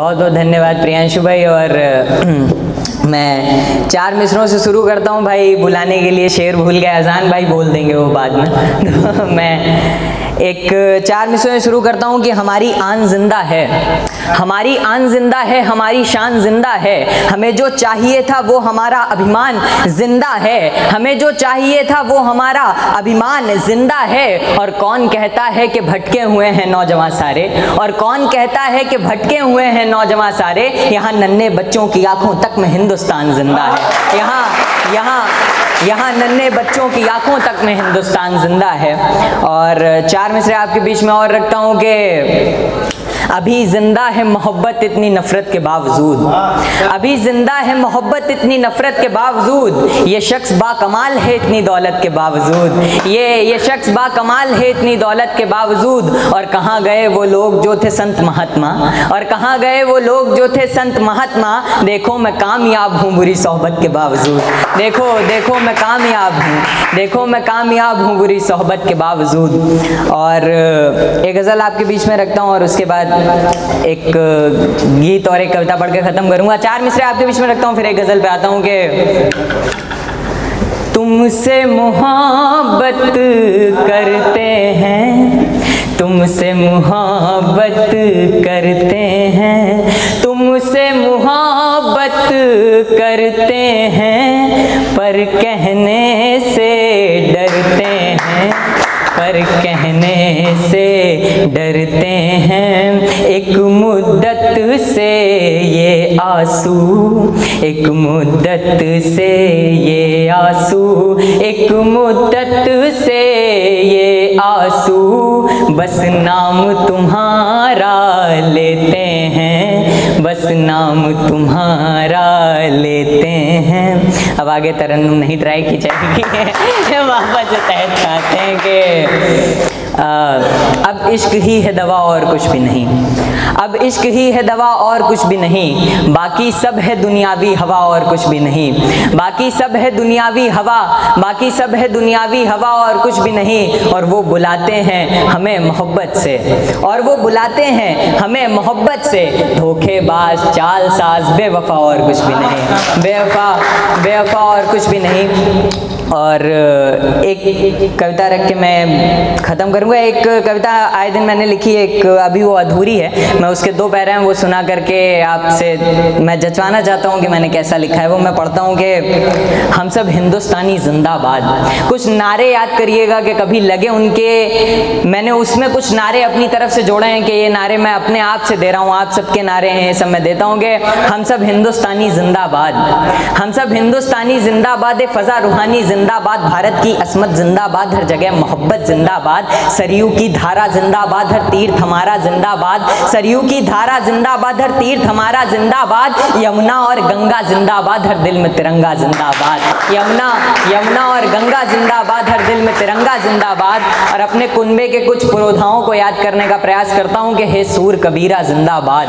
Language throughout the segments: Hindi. बहुत बहुत धन्यवाद प्रियांशु भाई। और मैं चार मिसरों से शुरू करता हूँ भाई, बुलाने के लिए शेर भूल गया, अजान भाई बोल देंगे वो बाद में। तो मैं एक चार मिसरों से शुरू करता हूँ कि हमारी आन जिंदा है, हमारी आन जिंदा है, हमारी शान जिंदा है, हमें जो चाहिए था वो हमारा अभिमान जिंदा है, हमें जो चाहिए था वो हमारा अभिमान जिंदा है। और कौन कहता है कि भटके हुए हैं नौजवान सारे, और कौन कहता है कि भटके हुए हैं नौजवान सारे, यहाँ नन्हे बच्चों की आंखों तक में हिंदुस्तान जिंदा है, यहाँ नन्हे बच्चों की आंखों तक में हिंदुस्तान जिंदा है। और चार मिसरे आपके बीच में और रखता हूँ कि अभी जिंदा है मोहब्बत इतनी नफरत के बावजूद, अभी जिंदा है मोहब्बत इतनी नफरत के बावजूद, ये शख्स बाकमाल है इतनी दौलत के बावजूद, ये शख्स बाकमाल है इतनी दौलत के बावजूद। और कहाँ गए वो लोग जो थे संत महात्मा, और कहाँ गए वो लोग जो थे संत महात्मा, देखो मैं कामयाब हूँ बुरी सोहबत के बावजूद, देखो देखो मैं कामयाब हूँ, देखो मैं कामयाब हूँ बुरी सोहबत के बावजूद। और एक गज़ल आपके बीच में रखता हूँ और उसके बाद एक गीत और एक कविता पढ़ के खत्म करूंगा। चार मिसरे आपके बीच में रखता हूं, फिर एक गजल पे आता हूं कि तुमसे मोहब्बत करते हैं, तुमसे मोहब्बत करते हैं, तुमसे मोहब्बत करते हैं, पर कहने से डरते हैं, पर कहने से डरते हैं। एक मुद्दत से ये आंसू, एक मुद्दत से ये आंसू, एक मुद्दत से ये आंसू, बस नाम तुम्हारा लेते हैं, बस नाम तुम्हारा लेते हैं। अब आगे तरन्नुम नहीं ट्राई की जाएगी, वापस तहत चाहते हैं कि अब इश्क ही है दवा और कुछ भी नहीं, अब इश्क ही है दवा और कुछ भी नहीं, बाकी सब है दुनियावी हवा और कुछ भी नहीं, बाकी सब है दुनियावी हवा, बाकी सब है दुनियावी हवा और कुछ भी नहीं। और वो बुलाते हैं हमें मोहब्बत से, और वो बुलाते हैं हमें मोहब्बत से, धोखेबाज चाल साज बेवफा और कुछ भी नहीं, बेवफा और कुछ भी नहीं। और एक कविता रख के मैं ख़त्म करूँगा। एक कविता आए दिन मैंने लिखी, एक अभी वो अधूरी है, मैं उसके दो पैरा हैं वो सुना करके आपसे मैं जचवाना चाहता हूँ कि मैंने कैसा लिखा है। वो मैं पढ़ता हूँ कि हम सब हिंदुस्तानी जिंदाबाद, कुछ नारे याद करिएगा कि कभी लगे उनके, मैंने उसमें कुछ नारे अपनी तरफ से जोड़े हैं कि ये नारे मैं अपने आप से दे रहा हूँ, आप सबके नारे हैं, सब मैं देता हूँ कि हम सब हिंदुस्तानी जिंदाबाद, हम सब हिंदुस्तानी जिंदाबाद, फ़ज़ा रूहानी जिंदाबाद, भारत की असमत जिंदाबाद, हर जगह मोहब्बत जिंदाबाद, सरयू की धारा जिंदाबाद, हर तीर्थ हमारा जिंदाबाद, सरयू की धारा जिंदाबाद, हर तीर्थ हमारा जिंदाबाद, यमुना और गंगा जिंदाबाद, हर दिल में तिरंगा जिंदाबाद, यमुना और गंगा जिंदाबाद, हर दिल में तिरंगा जिंदाबाद। और अपने कुनबे के कुछ पुरोधाओं को याद करने का प्रयास करता हूँ कि हे सूर कबीरा जिंदाबाद,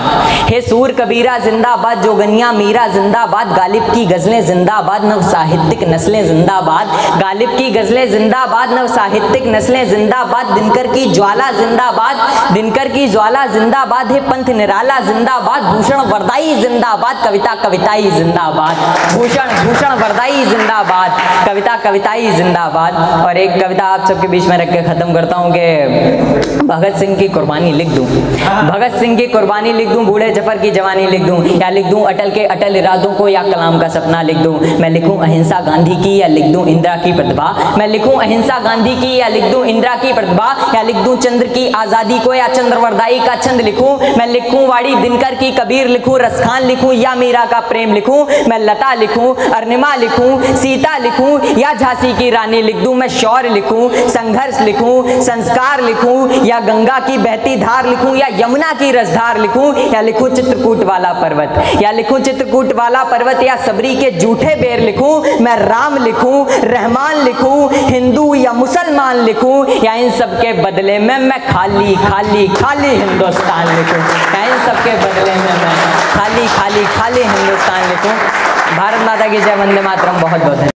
हे सूर कबीरा जिंदाबाद, जोगनिया मीरा जिंदाबाद, गालिब की गज़लें जिंदाबाद, नव साहित्यिक नस्लें जिंदाबाद, गालिब की गजलें जिंदाबाद, नव साहित्यिक नस्लें जिंदाबाद, दिनकर की ज्वाला जिंदाबाद, दिनकर की ज्वाला जिंदाबाद, है पंथ निराला जिंदाबाद, भूषण वरदाई जिंदाबाद, कविता कविताई जिंदाबाद, भूषण वरदाई जिंदाबाद, कविता कविताई जिंदाबाद। और एक कविता आप सबके बीच में रख के खत्म करता हूँ कि भगत सिंह की कुर्बानी लिख दूँ, भगत सिंह की कुर्बानी लिख दूँ, बूढ़े जफर की जवानी लिख दूँ, या लिख दूँ अटल के अटल इरादों को, या कलाम का सपना लिख दूँ, मैं लिखूँ अहिंसा गांधी की, या लिख दूँ इंद्रा की प्रतिभा, मैं लिखूं अहिंसा गांधी की, या लिख दूं इंद्रा की प्रतिभा, या लिख दूं चंद्र की आजादी को, या चंद्रवरदाई का छंद लिखूं, मैं लिखूं वाड़ी दिनकर की कबीर लिखूं, रसखान लिखूं, या मीरा का प्रेम लिखूं, मैं लता लिखूं, अर्णिमा लिखूं, सीता लिखूं, या झांसी की रानी लिख दूं, मैं शौर्य लिखूं, संघर्ष लिखूं, संस्कार लिखूं, या गंगा की बहती धार लिखूं, या यमुना की रसधार लिखूं, या लिखूं चित्रकूट वाला पर्वत, या लिखूं चित्रकूट वाला पर्वत, या सबरी के जूठे बेर लिखूं, मैं राम लिखूं, रहमान लिखूं, हिंदू या मुसलमान लिखूं, या इन सब के बदले में मैं खाली खाली खाली हिंदुस्तान लिखूं, या इन सब के बदले में मैं खाली खाली खाली हिंदुस्तान लिखूं। भारत माता की जय, वंदे मातरम। बहुत बहुत धन्यवाद।